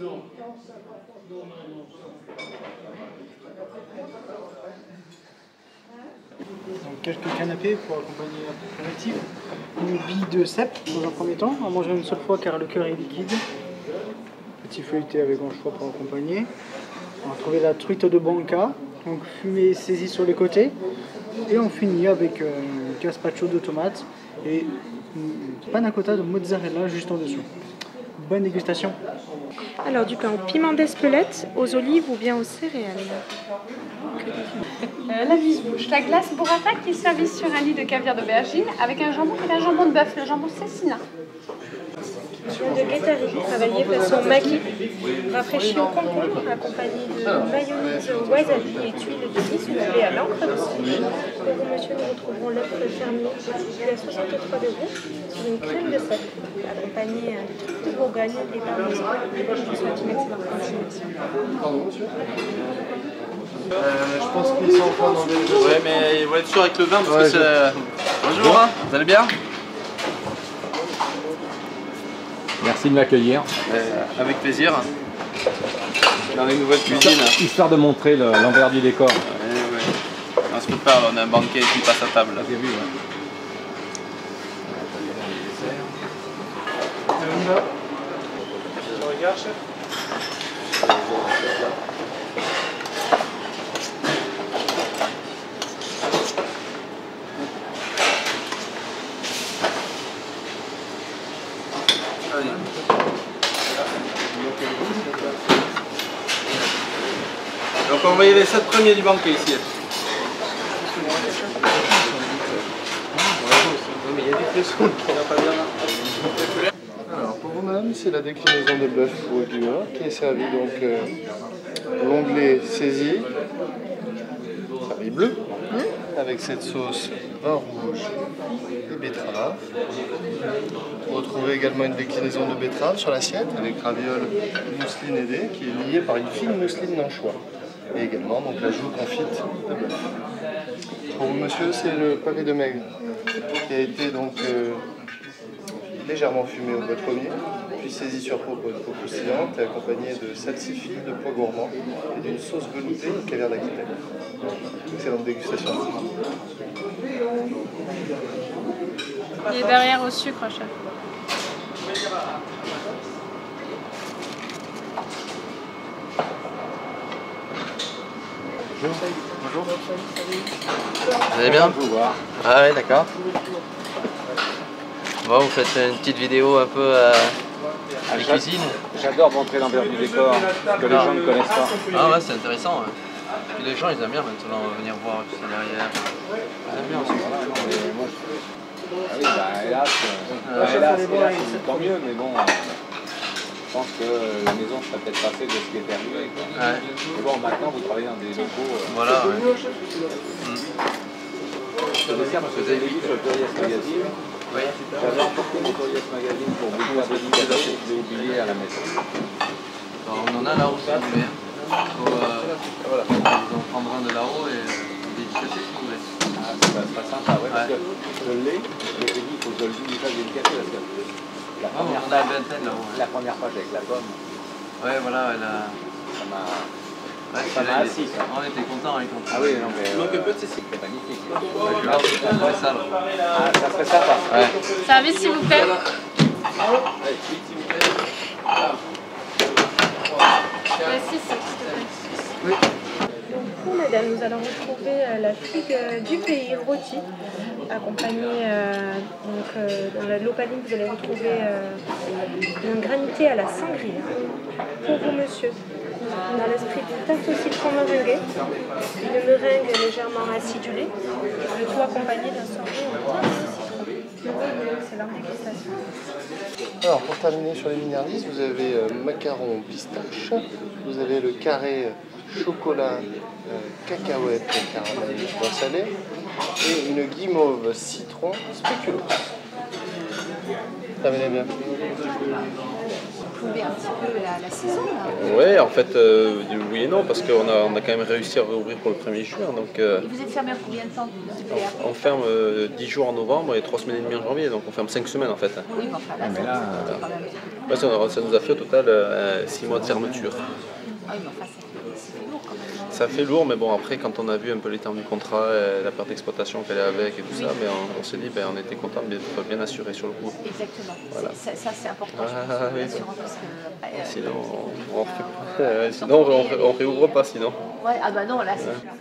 Non. Donc quelques canapés pour accompagner un collectif. Une bille de cèpe dans un premier temps, à manger une seule fois car le cœur est liquide. Petit feuilleté avec anchois pour accompagner. On va trouver la truite de Banca, donc fumée saisie sur les côtés. Et on finit avec un gazpacho de tomates et une panna cotta de mozzarella juste en dessous. Bonne dégustation. Alors du pain au piment d'Espelette, aux olives ou bien aux céréales. La bisbouche, la glace burrata qui est servie sur un lit de caviar d'aubergine avec un jambon et un jambon de bœuf, le jambon cecina. De Guétari, travaillé façon Maggi, rafraîchi au concombre, accompagné de mayonnaise wasabi et tuiles de riz soufflées à l'encre de soja. Pour vous, monsieur, nous retrouverons l'œuf fermier à 63 € sur une crème de sel, accompagnée de bourgogne et parmesan. Je pense qu'ils sont encore dans des... Ouais, mais ils vont être sûrs avec le vin parce que c'est... Bonjour, bon. Vous allez bien? Merci de m'accueillir. Avec plaisir. Dans les nouvelles cuisines. Histoire de montrer l'envers du décor. Ouais. On se prépare, on a un banquet qui passe à table. Là. Début, ouais. Je regarde, chef. Donc on va y aller les 7 premiers du banquet ici. Alors pour vous-même, c'est la déclinaison de bœuf ou du vin qui est servie donc l'onglet saisi, servi bleu, avec cette sauce vin rouge et betterave. Vous retrouvez également une déclinaison de betterave sur l'assiette avec ravioles mousseline aidée qui est liée par une fine mousseline d'anchois. Et également donc la joue confite de bœuf. Pour vous, monsieur, c'est le pavé de maigre qui a été donc légèrement fumé au bois de pommier, puis saisi sur peau croustillante et accompagné de salsifis, de pois gourmands et d'une sauce veloutée de caviar d'Aquitaine. Excellente dégustation. Il est derrière au sucre, chef. Bonjour. Bonjour. Vous allez bien? Ah ouais, d'accord. Bon, vous faites une petite vidéo un peu à la cuisine. J'adore montrer l'envers du décor que les gens ne connaissent pas. Ah ouais, c'est intéressant. Et les gens, ils aiment bien maintenant venir voir tout ça derrière. Ils aiment bien aussi. Ah oui, bah hélas, c'est tant mieux, mais bon... Je pense que la maison serait peut-être passée de ce qui était arrivé. Ouais. Bon, maintenant vous travaillez dans des locaux. Voilà. Ouais. Je le dessert parce que vous avez vu le Curious Magazine. Oui. J'avais emporté le Curious Magazine pour vous dire de l'oublier à la maison. On en a là-haut, ça, mais voilà. On prendra un de là-haut et on dédicacer si vous voulez. Ah, c'est pas sympa, ouais, parce que je l'ai, mais j'ai dit qu'il faut que je le dise déjà dédicacer parce que. La première page avec la pomme. Ouais, voilà, elle a... Ça m'a... Ouais, ça m'a assis, ça. On était contents, avec contents. Ah oui, non, mais... C'était magnifique. Ouais, ça, là. Ah, ça serait sympa. Ouais. Service, s'il vous plaît. Allez, s'il vous plaît. Ouais, si, s'il vous plaît. Oui, madame, nous allons retrouver la figue du pays rôtie. Accompagné dans la lopaline, vous allez retrouver un granité à la sangria. Pour vous, monsieur, on a l'esprit d'une tarte au citron meringuée, une meringue légèrement acidulée, le tout accompagné d'un sorbet en tarte au citron. Excellente dégustation. Alors, pour terminer sur les minéralises, vous avez macaron pistache, vous avez le carré chocolat cacahuète caramel pois salé et une guimauve citron spéculoos. Terminez bien. Pour sauver un petit peu la saison là. Oui, en fait, oui et non, parce qu'on a quand même réussi à réouvrir pour le 1er juin. Donc, et vous êtes fermé combien de temps? On ferme 10 jours en novembre et 3 semaines et demie en janvier, donc on ferme 5 semaines en fait. Oui, mais enfin là, ça nous a fait au total 6 mois de fermeture. Ah oui, mais enfin, ça fait lourd quand même. Ça fait lourd, mais bon, après, quand on a vu un peu les termes du contrat, la perte d'exploitation qu'elle est avec et tout ça, ben, on s'est dit, ben, on était content de bien assuré sur le coup. Exactement. Voilà. Ça, c'est important. Ah, oui. Parce que, sinon, on réouvre pas, sinon. Ouais, ah bah non, là, c'est... Ouais.